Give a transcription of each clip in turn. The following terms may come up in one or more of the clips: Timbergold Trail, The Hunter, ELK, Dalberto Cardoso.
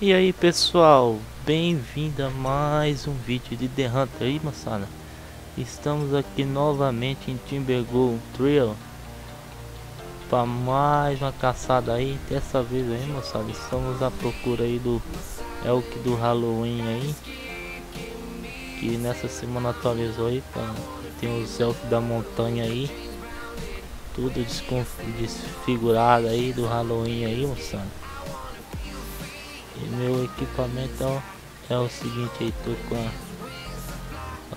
E aí pessoal, bem-vindo a mais um vídeo de The Hunter. Aí moçada, estamos aqui novamente em Timbergold Trail para mais uma caçada aí. Dessa vez aí moçada, estamos à procura aí do ELK do Halloween aí, que nessa semana atualizou aí, pra... tem os ELK da montanha aí, tudo desfigurado aí do Halloween aí moçada. E meu equipamento ó, é o seguinte aí, tô com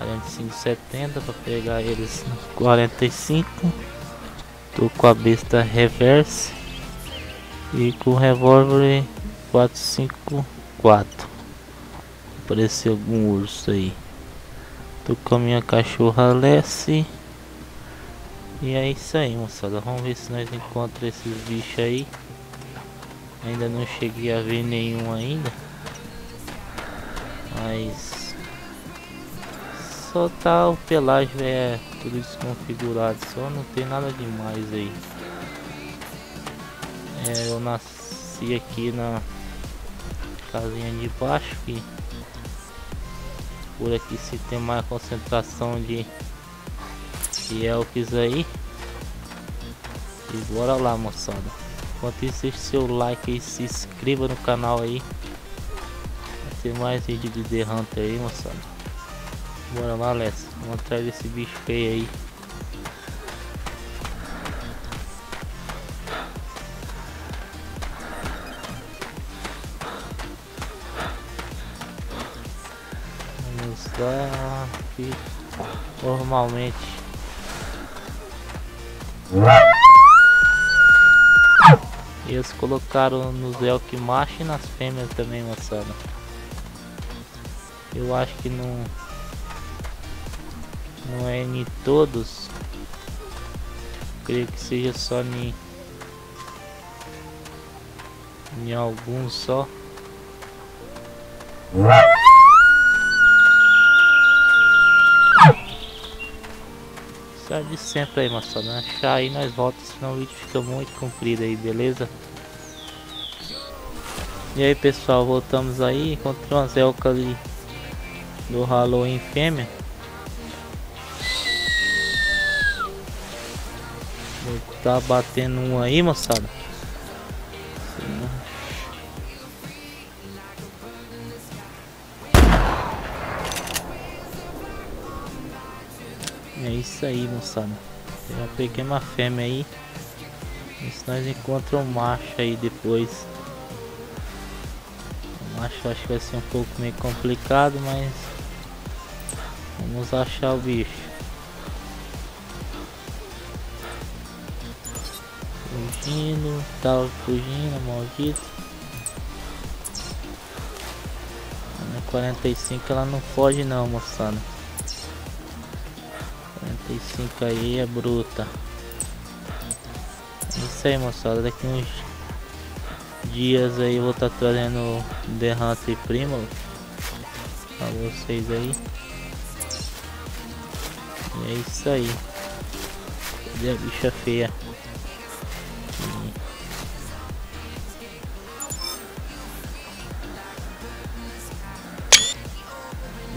a 4570 para pegar eles 45, tô com a besta reverse e com o revólver 454, apareceu algum urso aí, tô com a minha cachorra Lessie. E é isso aí moçada, vamos ver se nós encontramos esses bichos aí. Ainda não cheguei a ver nenhum ainda, mas só tá o pelágio é tudo desconfigurado, só não tem nada demais aí. É, eu nasci aqui na casinha de baixo, que por aqui se tem mais concentração de elks aí. E bora lá moçada. Enquanto isso, deixe seu like e se inscreva no canal aí. Vai ter mais vídeo de The Hunter aí, moçada. Bora lá, Lessie. Vamos atrás desse bicho feio aí. Vamos lá, aqui. Normalmente. Eles colocaram nos elk macho e nas fêmeas também moçada. Eu acho que não é em todos, creio que seja só em alguns só. De sempre aí moçada, achar aí nós voltamos, senão o vídeo fica muito comprido aí, beleza? E aí pessoal, voltamos aí, encontrei umas elcas ali do Halloween fêmea, vou tá batendo um aí moçada. É isso aí moçada, eu peguei uma fêmea aí, se nós encontramos um macho aí depois. O macho acho que vai ser um pouco meio complicado, mas vamos achar o bicho. Fugindo, tava fugindo, maldito. A 45 ela não foge não moçada. 45 aí é bruta. É isso aí moçada, daqui uns dias aí eu vou estar trazendo The Hunter Primo pra vocês aí. E é isso aí. Cadê a bicha feia?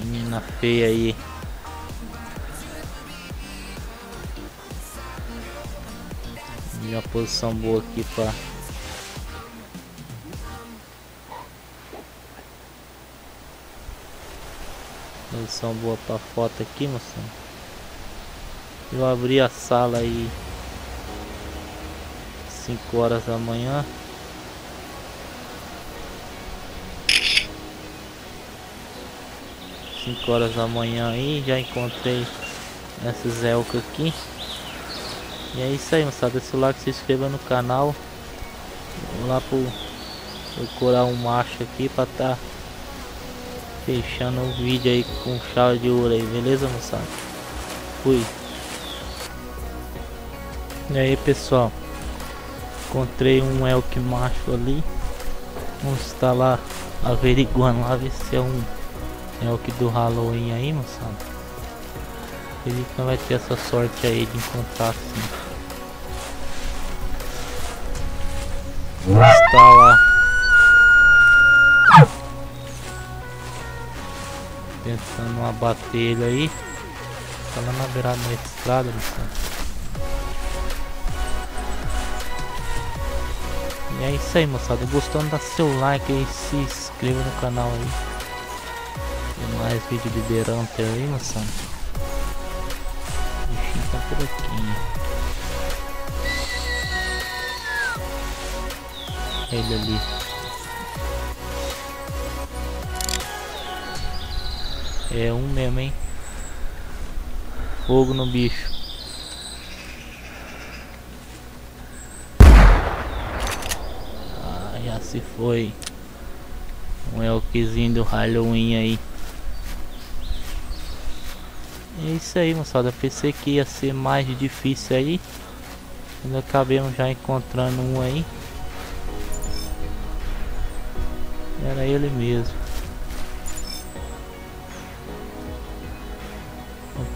Menina feia aí. Uma posição boa aqui para posição boa para foto aqui moçada. Eu abri a sala aí 5 horas da manhã, aí já encontrei essas elcas aqui. E é isso aí moçada, deixa o like, se inscreva no canal. Vamos lá procurar um macho aqui pra tá fechando o vídeo aí com chave de ouro aí, beleza moçada? Fui. E aí pessoal, encontrei um elk macho ali, vamos estar lá averiguando lá, ver se é um elk do Halloween aí moçada. Ele não vai ter essa sorte aí de encontrar assim. Vamos estar lá tentando abater ele aí. Tá lá na beirada da estrada, moçada. E é isso aí, moçada. Gostando, dá seu like aí, se inscreva no canal aí. Tem mais vídeo de The Hunter aí, moçada. O bichinho tá por aqui. Ele ali. É um mesmo, hein? Fogo no bicho. Ah, já se foi. Um elkzinho do Halloween aí. É isso aí, moçada. Pensei que ia ser mais difícil aí. Ainda acabamos já encontrando um aí. Era ele mesmo.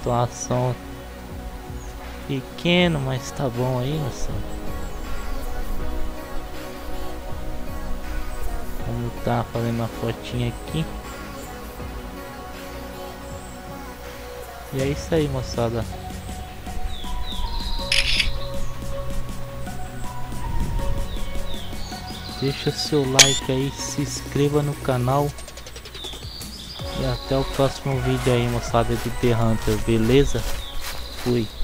Pontuação pequeno, mas tá bom aí, moçada. Vamos tá fazendo uma fotinha aqui. E é isso aí, moçada. Deixa o seu like aí, se inscreva no canal. E até o próximo vídeo aí, moçada, do The Hunter, beleza? Fui!